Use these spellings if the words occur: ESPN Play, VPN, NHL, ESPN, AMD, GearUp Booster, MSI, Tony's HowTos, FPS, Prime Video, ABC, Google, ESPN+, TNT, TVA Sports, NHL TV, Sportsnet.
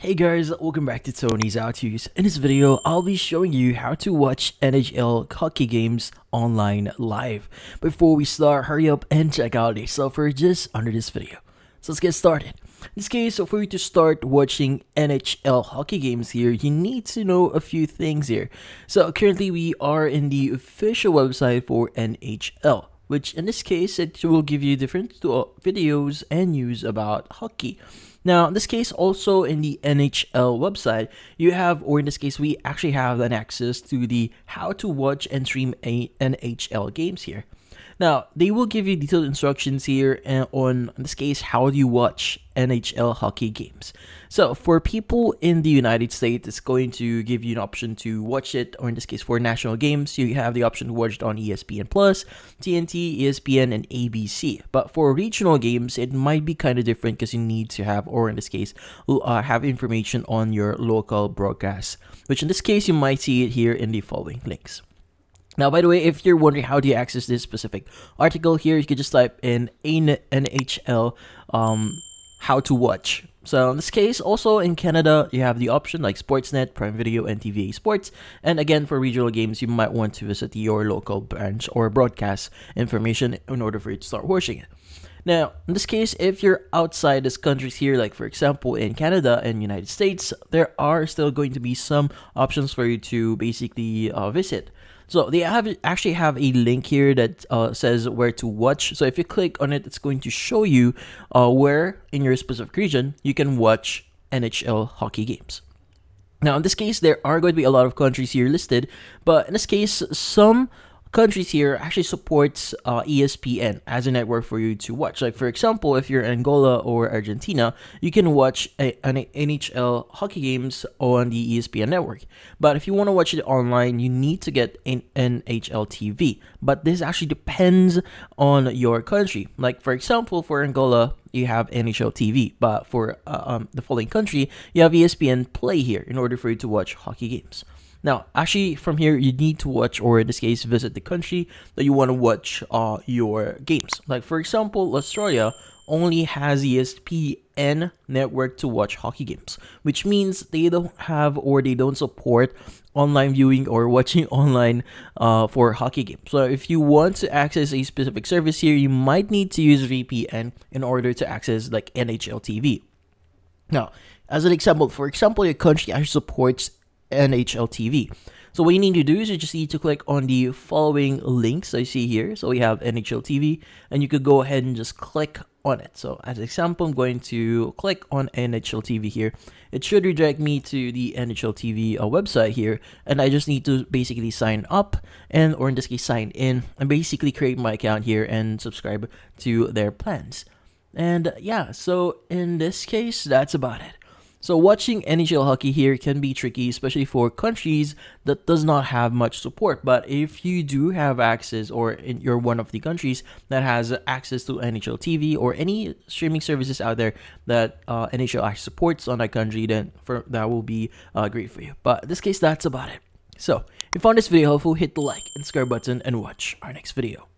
Hey guys, welcome back to Tony's HowTos. In this video, I'll be showing you how to watch NHL hockey games online live. Before we start, hurry up and check out the software just under this video. So let's get started. In this case, for you to start watching NHL hockey games here, you need to know a few things here. So currently we are in the official website for NHL, which in this case, it will give you different videos and news about hockey. Now, in this case, also in the NHL website, you have, or in this case, we actually have an access to the how to watch and stream NHL games here. Now, they will give you detailed instructions here on, in this case, how do you watch NHL hockey games. So, for people in the United States, it's going to give you an option to watch it, or in this case, for national games, you have the option to watch it on ESPN+, TNT, ESPN, and ABC. But for regional games, it might be kind of different because you need to have, or in this case, have information on your local broadcast, which in this case, you might see it here in the following links. Now, by the way, if you're wondering how do you access this specific article here, you can just type in NHL how to watch. So in this case, also in Canada, you have the option like Sportsnet, Prime Video, and TVA Sports. And again, for regional games, you might want to visit your local branch or broadcast information in order for you to start watching it. Now, in this case, if you're outside these countries here, like for example in Canada and United States, there are still going to be some options for you to basically visit. So they actually have a link here that says where to watch. So if you click on it, it's going to show you where in your specific region you can watch NHL hockey games. Now, in this case, there are going to be a lot of countries here listed, but in this case, some countries here actually supports ESPN as a network for you to watch. Like for example, if you're in Angola or Argentina, you can watch an NHL hockey games on the ESPN network. But if you want to watch it online, you need to get an NHL TV. But this actually depends on your country. Like for example, for Angola, you have NHL TV, but for the following country, you have ESPN Play here in order for you to watch hockey games. Now, actually, from here, you need to watch, or in this case, visit the country that you want to watch your games. Like, for example, Australia only has ESPN network to watch hockey games, which means they don't have, or they don't support online viewing or watching online for hockey games. So if you want to access a specific service here, you might need to use VPN in order to access like NHL TV. Now, as an example, for example, your country actually supports NHL TV. So what you need to do is you just need to click on the following links I see here. So we have NHL TV, and you could go ahead and just click on it. So as an example, I'm going to click on NHL TV here. It should redirect me to the NHL TV website here, and I just need to basically sign up and, or in this case, sign in and basically create my account here and subscribe to their plans. And yeah, so in this case, that's about it. So watching NHL hockey here can be tricky, especially for countries that does not have much support. But if you do have access, or you're one of the countries that has access to NHL TV or any streaming services out there that NHL actually supports on that country, then that will be great for you. But in this case, that's about it. So if you found this video helpful, hit the like and subscribe button and watch our next video.